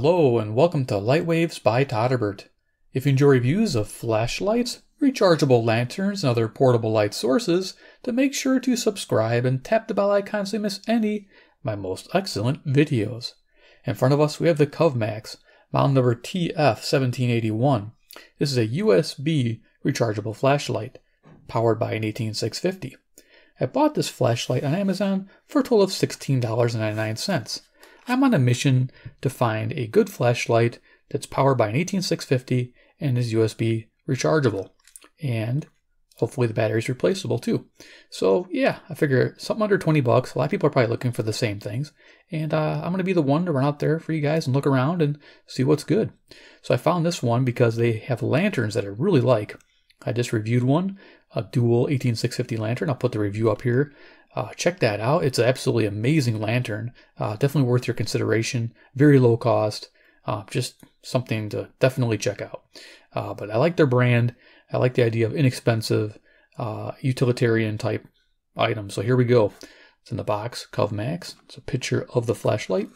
Hello and welcome to Lightwaves by Todderbert. If you enjoy reviews of flashlights, rechargeable lanterns, and other portable light sources, then make sure to subscribe and tap the bell icon so you miss any of my most excellent videos. In front of us we have the Covmax, model number TF-1781. This is a USB rechargeable flashlight, powered by an 18650. I bought this flashlight on Amazon for a total of $16.99. I'm on a mission to find a good flashlight that's powered by an 18650 and is USB rechargeable. And hopefully the battery's replaceable too. So yeah, I figure something under 20 bucks. A lot of people are probably looking for the same things. And I'm gonna be the one to run out there for you guys and look around and see what's good. So I found this one because they have lanterns that I really like. I just reviewed one, a dual 18650 lantern. I'll put the review up here. Check that out. It's an absolutely amazing lantern. Definitely worth your consideration. Very low cost. Just something to definitely check out. But I like their brand. I like the idea of inexpensive, utilitarian type items. So here we go. It's in the box, Covmax. It's a picture of the flashlight.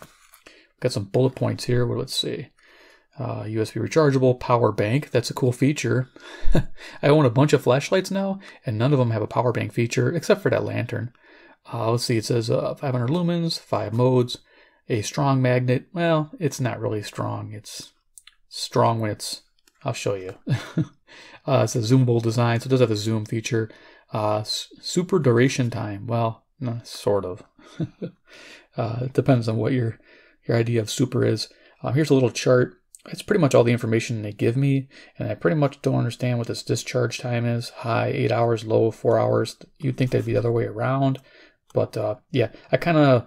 Got some bullet points here. Let's see. USB rechargeable, power bank. That's a cool feature. I own a bunch of flashlights now, and none of them have a power bank feature except for that lantern. Let's see, it says 500 lumens, 5 modes, a strong magnet. Well, it's not really strong. It's strong when it's, I'll show you. It's a zoomable design, so it does have a zoom feature. Super duration time. Well, no, sort of. It depends on what your idea of super is. Here's a little chart. It's pretty much all the information they give me, and I pretty much don't understand what this discharge time is. High, 8 hours, low, 4 hours. You'd think that'd be the other way around, but yeah, I kind of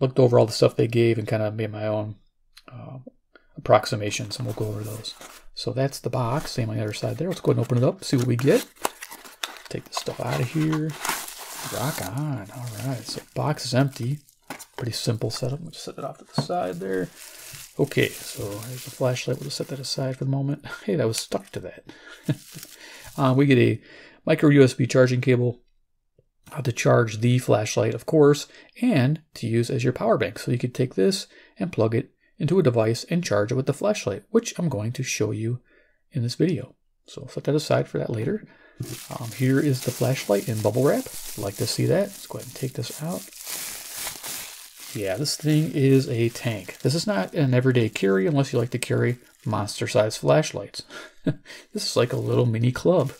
looked over all the stuff they gave and kind of made my own approximations, and we'll go over those. So that's the box, same on the other side there. Let's go ahead and open it up, see what we get. Take this stuff out of here. Rock on. All right, so box is empty. Pretty simple setup. We'll just set it off to the side there. Okay, so here's the flashlight. We'll just set that aside for the moment. Hey, that was stuck to that. We get a micro USB charging cable to charge the flashlight, of course, and to use as your power bank. So you could take this and plug it into a device and charge it with the flashlight, which I'm going to show you in this video. So set that aside for that later. Here is the flashlight in bubble wrap. I'd like to see that. Let's go ahead and take this out. Yeah, this thing is a tank. This is not an everyday carry unless you like to carry monster-sized flashlights. This is like a little mini club.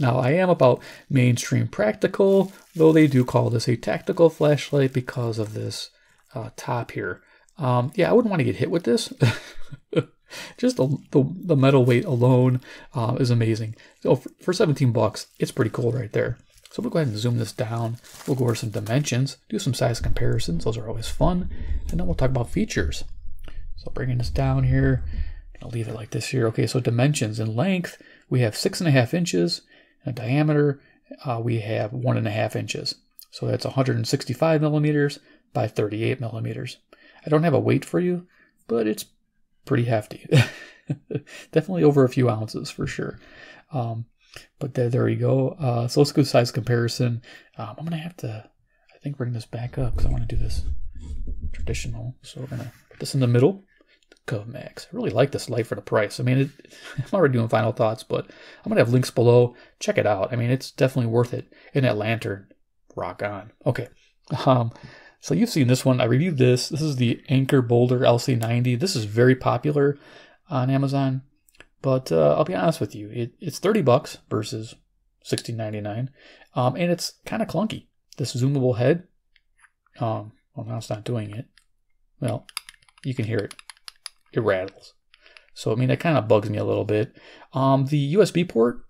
Now, I am about mainstream practical, though they do call this a tactical flashlight because of this top here. Yeah, I wouldn't want to get hit with this. Just the metal weight alone is amazing. So for 17 bucks, it's pretty cool right there. So we'll go ahead and zoom this down. We'll go over some dimensions, do some size comparisons. Those are always fun. And then we'll talk about features. So bringing this down here, I'll leave it like this here. Okay, so dimensions in length, we have 6.5 inches. In diameter, we have 1.5 inches. So that's 165 millimeters by 38 millimeters. I don't have a weight for you, but it's pretty hefty. Definitely over a few ounces for sure. But there you go. So let's go size comparison. I'm going to have to, I think, bring this back up because I want to do this traditional. So we're going to put this in the middle. Covmax. I really like this light for the price. I mean, I'm already doing final thoughts, but I'm going to have links below. Check it out. I mean, it's definitely worth it. And that lantern, rock on. Okay. So you've seen this one. I reviewed this. This is the Anker Boulder LC90. This is very popular on Amazon. But I'll be honest with you, it's 30 bucks versus $16.99, and it's kind of clunky. This zoomable head, well, now it's not doing it. Well, you can hear it. It rattles. So, I mean, that kind of bugs me a little bit. The USB port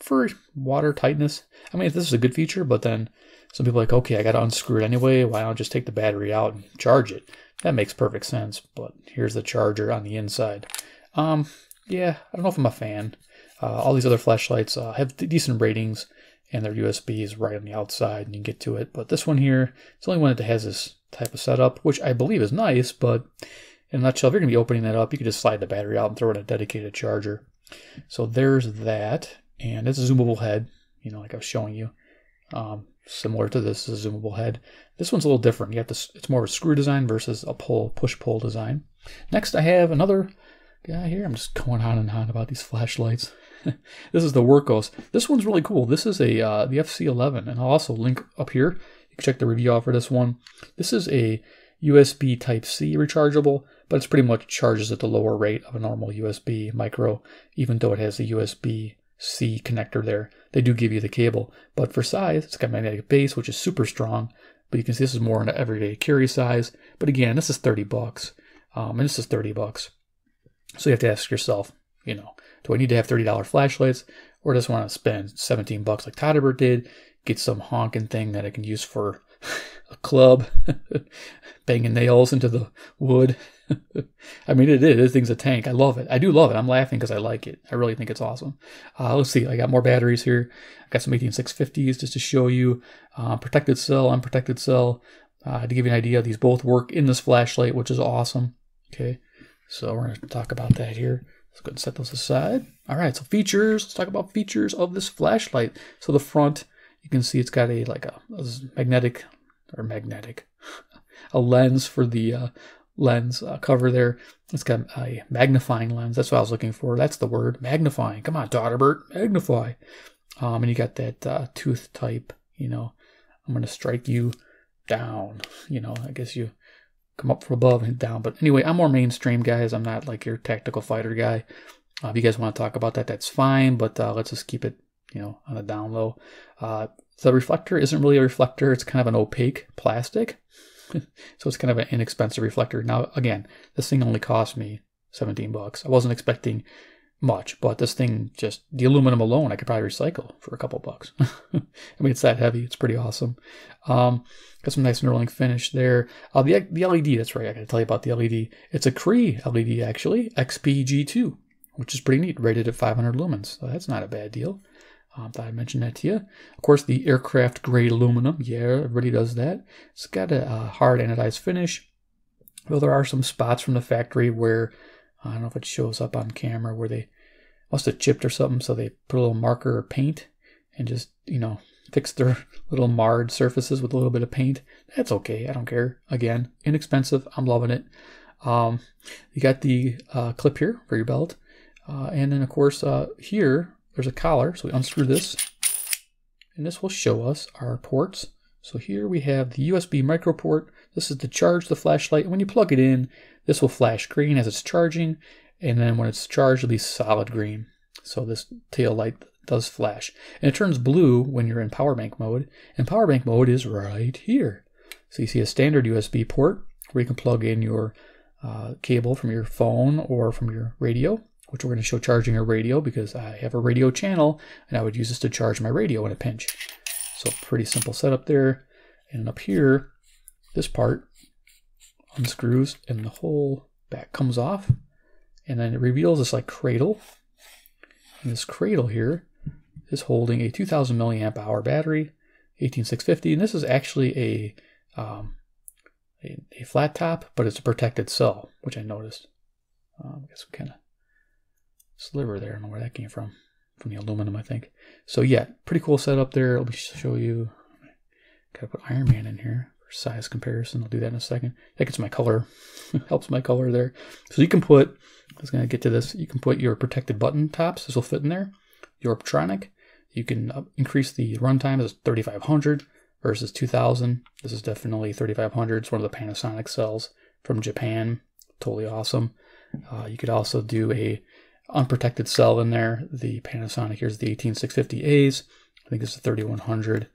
for water tightness, I mean, this is a good feature, but then some people are like, okay, I got to unscrew it anyway. Why don't I just take the battery out and charge it? That makes perfect sense, but here's the charger on the inside. Yeah, I don't know if I'm a fan. All these other flashlights have decent ratings, and their USB is right on the outside, and you can get to it. But this one here, it's the only one that has this type of setup, which I believe is nice, but in a nutshell, if you're going to be opening that up, you can just slide the battery out and throw in a dedicated charger. So there's that, and it's a zoomable head, you know, like I was showing you. similar to this zoomable head. This one's a little different. You have to, it's more of a screw design versus a pull, push-pull design. Next, I have another guy here. I'm just going on and on about these flashlights. This is the Workos. This one's really cool. This is a the FC11, and I'll also link up here. You can check the review out for this one. This is a USB Type-C rechargeable, but it's pretty much charges at the lower rate of a normal USB micro, even though it has a USB-C connector there. They do give you the cable, but for size, it's got magnetic base, which is super strong, but you can see this is more an everyday carry size. But again, this is $30, and this is $30. So you have to ask yourself, you know, do I need to have $30 flashlights, or just want to spend $17 like Todd Ebert did, get some honking thing that I can use for a club, banging nails into the wood. I mean, it is. This thing's a tank. I love it. I do love it. I'm laughing because I like it. I really think it's awesome. Let's see. I got more batteries here. I got some 18650s just to show you. Protected cell, unprotected cell. To give you an idea, these both work in this flashlight, which is awesome. Okay, so we're going to talk about that here. Let's go ahead and set those aside. All right, so features. Let's talk about features of this flashlight. So the front, you can see it's got a like a magnetic or a lens for the lens cover there. It's got a magnifying lens. That's what I was looking for. That's the word, magnifying. Come on, Todd Ebert, magnify. And you got that tooth type, you know, I'm going to strike you down. You know, I guess you come up from above and down. But anyway, I'm more mainstream, guys. I'm not like your tactical fighter guy. If you guys want to talk about that, that's fine. But let's just keep it, you know, on the down low. The reflector isn't really a reflector. It's kind of an opaque plastic. So it's kind of an inexpensive reflector. Now, again, this thing only cost me $17. I wasn't expecting much, but this thing, just the aluminum alone, I could probably recycle for a couple bucks. I mean, it's that heavy. It's pretty awesome. Got some nice knurling finish there. The LED, that's right. I got to tell you about the LED. It's a Cree LED, actually, XPG2, which is pretty neat, rated at 500 lumens. So that's not a bad deal. Thought I mentioned that to you. Of course, the aircraft grade aluminum. Yeah, everybody does that. It's got a hard anodized finish. Though there are some spots from the factory where, I don't know if it shows up on camera, where they must have chipped or something, so they put a little marker or paint and just, you know, fixed their little marred surfaces with a little bit of paint. That's okay. I don't care. Again, inexpensive. I'm loving it. You got the clip here for your belt. And then, of course, here... there's a collar, so we unscrew this, and this will show us our ports. So here we have the USB micro port. This is to charge the flashlight. And when you plug it in, this will flash green as it's charging, and then when it's charged, it'll be solid green. So this tail light does flash. And it turns blue when you're in power bank mode, and power bank mode is right here. So you see a standard USB port where you can plug in your cable from your phone or from your radio, which we're going to show charging a radio because I have a radio channel and I would use this to charge my radio in a pinch. So pretty simple setup there. And up here, this part unscrews and the whole back comes off. And then it reveals this like cradle. And this cradle here is holding a 2000 milliamp hour battery, 18650. And this is actually a flat top, but it's a protected cell, which I noticed. I guess we kind of sliver there. I don't know where that came from the aluminum, I think. So yeah, pretty cool setup there. Let me show you. Gotta put Iron Man in here for size comparison. I'll do that in a second. I think it's my color. Helps my color there. So you can put, I was gonna get to this, you can put your protected button tops. This will fit in there. Your Orbtronic. You can increase the runtime. It's 3500 versus 2000. This is definitely 3500. It's one of the Panasonic cells from Japan. Totally awesome. You could also do a unprotected cell in there. The Panasonic, here's the 18650As. I think it's a 3100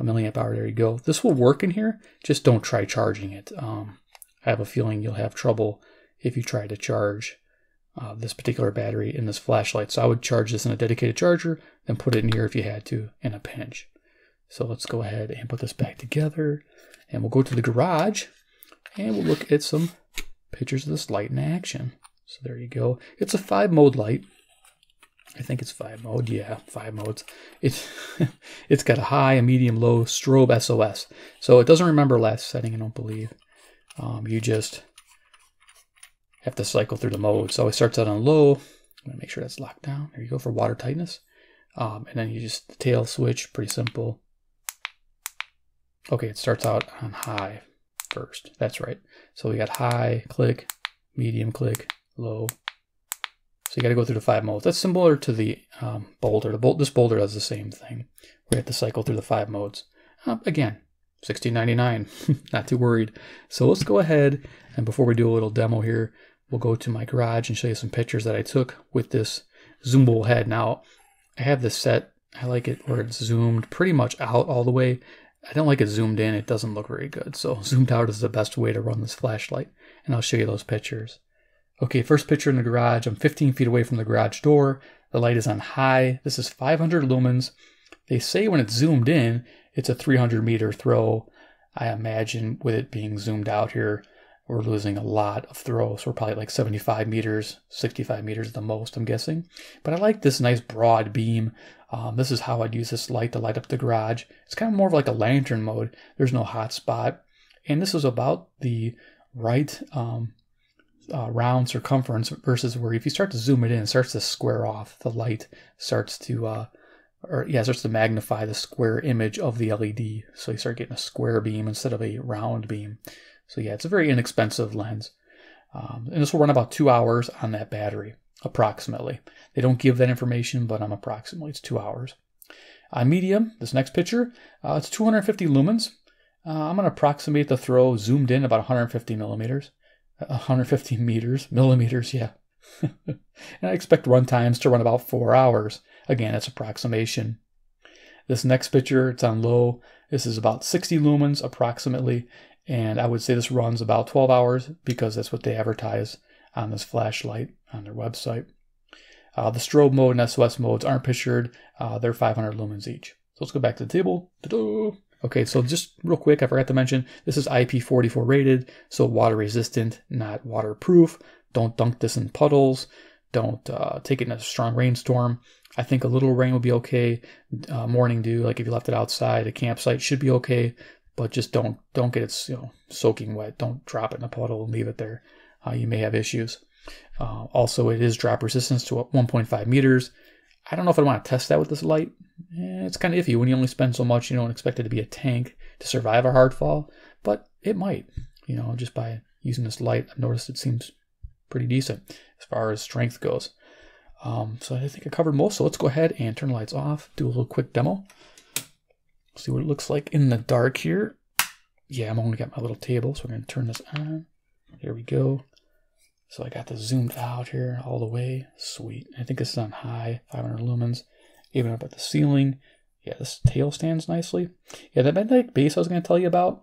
milliamp hour. There you go. This will work in here. Just don't try charging it. I have a feeling you'll have trouble if you try to charge this particular battery in this flashlight. So I would charge this in a dedicated charger, then put it in here if you had to in a pinch. So let's go ahead and put this back together, and we'll go to the garage and we'll look at some pictures of this light in action. So there you go. It's a 5-mode light. I think it's 5-mode. Yeah, 5 modes. It's got a high, a medium, low, strobe SOS. So it doesn't remember last setting, I don't believe. You just have to cycle through the mode. So it starts out on low. I'm gonna make sure that's locked down. There you go for water tightness. And then you just the tail switch, pretty simple. Okay, it starts out on high first. That's right. So we got high, click, medium, click, low. So you got to go through the five modes. That's similar to the boulder. This boulder does the same thing. We have to cycle through the five modes. Again, $16.99. Not too worried. So let's go ahead, and before we do a little demo here, we'll go to my garage and show you some pictures that I took with this zoomable head. Now, I have this set. I like it where it's zoomed pretty much out all the way. I don't like it zoomed in. It doesn't look very good. So zoomed out is the best way to run this flashlight. And I'll show you those pictures. Okay, first picture in the garage. I'm 15 feet away from the garage door. The light is on high. This is 500 lumens. They say when it's zoomed in, it's a 300 meter throw. I imagine with it being zoomed out here, we're losing a lot of throw. So we're probably like 75 meters, 65 meters at the most, I'm guessing. But I like this nice broad beam. This is how I'd use this light to light up the garage. It's kind of more of like a lantern mode. There's no hot spot. And this is about the right round circumference versus where if you start to zoom it in, it starts to square off. The light starts to, starts to magnify the square image of the LED. So you start getting a square beam instead of a round beam. So yeah, it's a very inexpensive lens. And this will run about 2 hours on that battery, approximately. They don't give that information, but approximately it's 2 hours. On medium, this next picture, it's 250 lumens. I'm gonna approximate the throw zoomed in about 150 millimeters, yeah. And I expect run times to run about 4 hours. Again, it's approximation. This next picture, it's on low. This is about 60 lumens approximately. And I would say this runs about 12 hours because that's what they advertise on this flashlight on their website. The strobe mode and SOS modes aren't pictured. They're 500 lumens each. So let's go back to the table. Ta-da! Okay, so just real quick, I forgot to mention, this is IP44 rated, so water resistant, not waterproof. Don't dunk this in puddles. Don't take it in a strong rainstorm. I think a little rain will be okay. Morning dew, like if you left it outside, a campsite should be okay. But just don't get it soaking wet. Don't drop it in a puddle and leave it there. You may have issues. Also, it is drop resistance to 1.5 meters. I don't know if I want to test that with this light. It's kind of iffy. When you only spend so much, you don't expect it to be a tank to survive a hard fall, but it might. Just by using this light, I've noticed it seems pretty decent as far as strength goes. So I think I covered most. So let's go ahead and turn the lights off, do a little quick demo. See what it looks like in the dark here. Yeah, I'm only got my little table, so I'm gonna turn this on. There we go. So I got this zoomed out here all the way. Sweet. I think this is on high, 500 lumens. Even up at the ceiling. Yeah, this tail stands nicely. Yeah, that magnetic base I was gonna tell you about.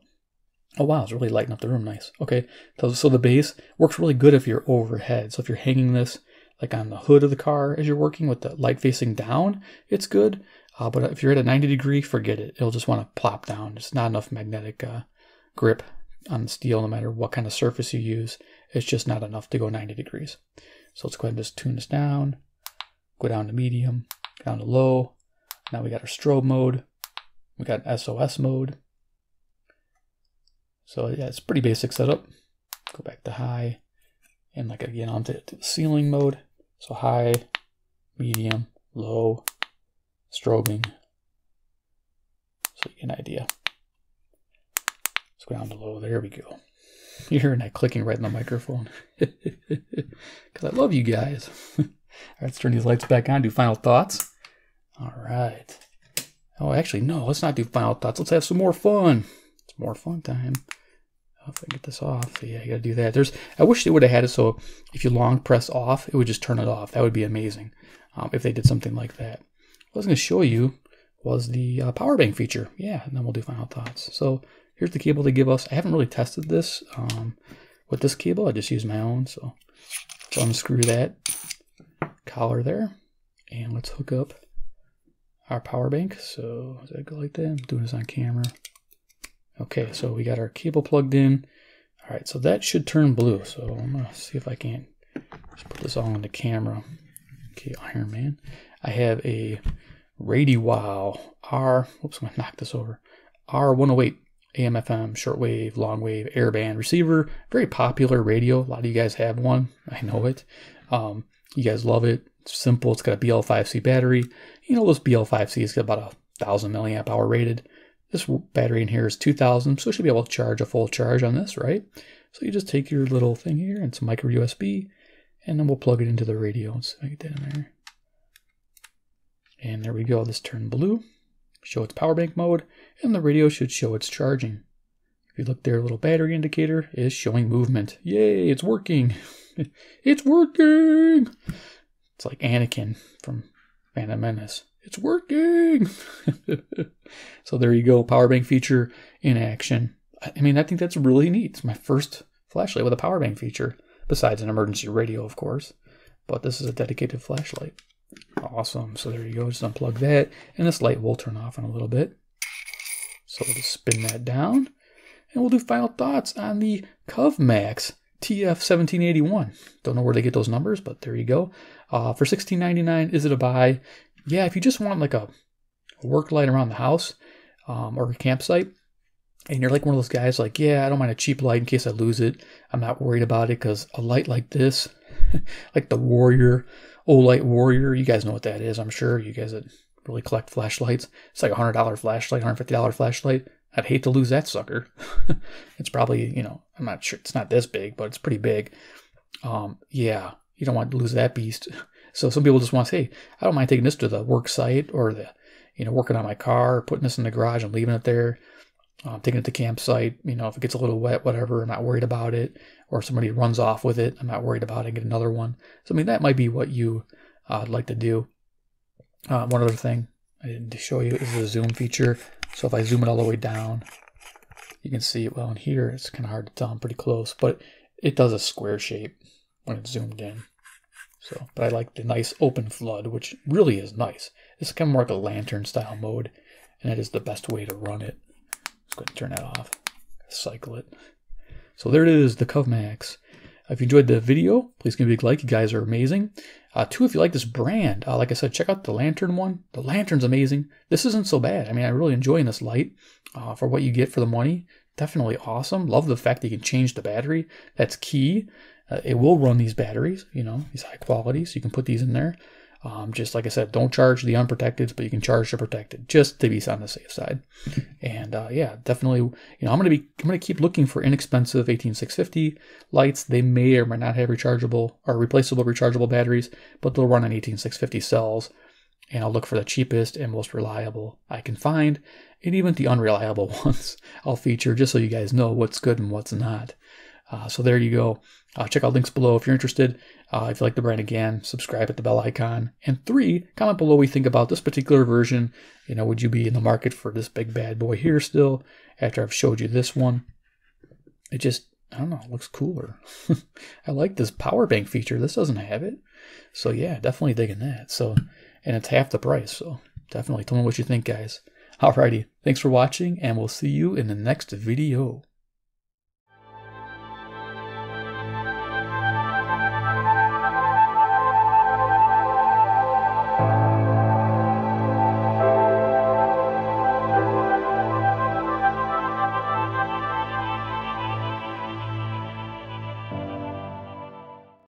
Oh wow, it's really lighting up the room nice. Okay, so the base works really good if you're overhead. So if you're hanging this like on the hood of the car as you're working with the light facing down, it's good. But if you're at a 90 degree, forget it. It'll just want to plop down. There's not enough magnetic grip on the steel, no matter what kind of surface you use. It's just not enough to go 90 degrees. So let's go ahead and just tune this down. Go down to medium, down to low. Now we got our strobe mode. We got SOS mode. So yeah, it's a pretty basic setup. Go back to high. And like again, onto the ceiling mode. So high, medium, low. Strobing, so you get an idea. Let's go down to low. There we go. You're hearing that clicking right in the microphone because I love you guys. All right, let's turn these lights back on. Do final thoughts. All right. Oh, actually, no. Let's not do final thoughts. Let's have some more fun. It's more fun time. If I get this off, yeah, you gotta do that. I wish they would have had it so if you long press off, it would just turn it off. That would be amazing if they did something like that. What I was going to show you was the power bank feature. Yeah, and then we'll do final thoughts. So here's the cable they give us. I haven't really tested this with this cable. I just used my own. So let's unscrew that collar there. And let's hook up our power bank. So does that go like that? I'm doing this on camera. Okay, so we got our cable plugged in. All right, so that should turn blue. So I'm going to see if I can't just put this all on the camera. Okay, Iron Man. I have a RadyWow R108 AM/FM shortwave, longwave, airband receiver. Very popular radio. A lot of you guys have one. I know it. You guys love it. It's simple. It's got a BL5C battery. You know, this BL5C is got about 1,000 milliamp hour rated. This battery in here is 2000, so it should be able to charge a full charge on this, right? So you just take your little thing here and some micro USB, and then we'll plug it into the radio. So I get that in there. And there we go, this turned blue. Show its power bank mode, and the radio should show it's charging. If you look there, little battery indicator is showing movement. Yay, it's working. It's working. It's like Anakin from Phantom Menace. It's working. So there you go, power bank feature in action. I mean, I think that's really neat. It's my first flashlight with a power bank feature, besides an emergency radio, of course. But this is a dedicated flashlight. Awesome. So there you go. Just unplug that, and this light will turn off in a little bit. So we'll just spin that down, and we'll do final thoughts on the Covmax TF-1781. Don't know where they get those numbers, but there you go. For $16.99, is it a buy? Yeah, if you just want like a work light around the house or a campsite, and you're like one of those guys like, yeah, I don't mind a cheap light in case I lose it. I'm not worried about it, because a light like this, like the Warrior, Olight Warrior, you guys know what that is, I'm sure. You guys that really collect flashlights. It's like a $100 flashlight, $150 flashlight. I'd hate to lose that sucker. It's probably, you know, I'm not sure. It's not this big, but it's pretty big. Yeah, you don't want to lose that beast. So some people just want to say, hey, I don't mind taking this to the work site, or the, you know, working on my car, or putting this in the garage and leaving it there. Taking it to campsite, you know, if it gets a little wet, whatever, I'm not worried about it. Or if somebody runs off with it, I'm not worried about it, I get another one. So, I mean, that might be what you would like to do. One other thing I didn't show you is the zoom feature. So if I zoom it all the way down, you can see, well, in here, it's kind of hard to tell, I'm pretty close, but it does a square shape when it's zoomed in. So, but I like the nice open flood, which really is nice. This is kind of more like a lantern style mode, and that is the best way to run it. Go ahead and turn that off, cycle it. So there it is, the Covmax. If you enjoyed the video, please give me a big like. You guys are amazing. Two, if you like this brand, like I said, check out the lantern one. The lantern's amazing. This isn't so bad. I mean, I'm really enjoying this light for what you get for the money. Definitely awesome. Love the fact that you can change the battery. That's key. It will run these batteries, you know, these high quality, so you can put these in there. Just like I said, don't charge the unprotected, but you can charge the protected, just to be on the safe side. And yeah, definitely, you know, I'm gonna keep looking for inexpensive 18650 lights. They may or may not have rechargeable or rechargeable batteries, but they'll run on 18650 cells. And I'll look for the cheapest and most reliable I can find, and even the unreliable ones I'll feature, just so you guys know what's good and what's not. So there you go. Check out links below if you're interested. If you like the brand, again, subscribe, hit the bell icon. And 3, comment below what you think about this particular version. You know, would you be in the market for this big bad boy here still after I've showed you this one? It just, I don't know, it looks cooler. I like this power bank feature. This doesn't have it. So yeah, definitely digging that. So, and it's half the price. So definitely tell me what you think, guys. Alrighty, thanks for watching, and we'll see you in the next video.